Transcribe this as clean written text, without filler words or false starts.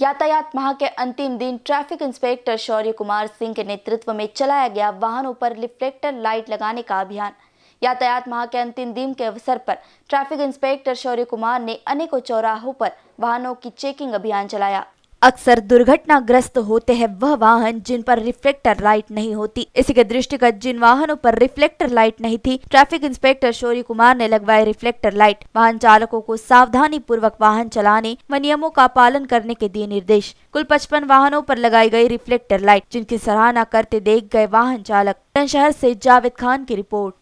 यातायात माह के अंतिम दिन ट्रैफिक इंस्पेक्टर शौर्य कुमार सिंह के नेतृत्व में चलाया गया वाहनों पर रिफ्लेक्टर लाइट लगाने का अभियान। यातायात माह के अंतिम दिन के अवसर पर ट्रैफिक इंस्पेक्टर शौर्य कुमार ने अनेकों चौराहों पर वाहनों की चेकिंग अभियान चलाया। अक्सर दुर्घटनाग्रस्त होते हैं वह वाहन जिन पर रिफ्लेक्टर लाइट नहीं होती। इसी के दृष्टिगत जिन वाहनों पर रिफ्लेक्टर लाइट नहीं थी, ट्रैफिक इंस्पेक्टर शौर्य कुमार ने लगवाए रिफ्लेक्टर लाइट। वाहन चालकों को सावधानी पूर्वक वाहन चलाने व नियमों का पालन करने के दिए निर्देश। कुल 55 वाहनों पर लगाई गई रिफ्लेक्टर लाइट, जिनकी सराहना करते देख गए वाहन चालक। शहर से जावेद खान की रिपोर्ट।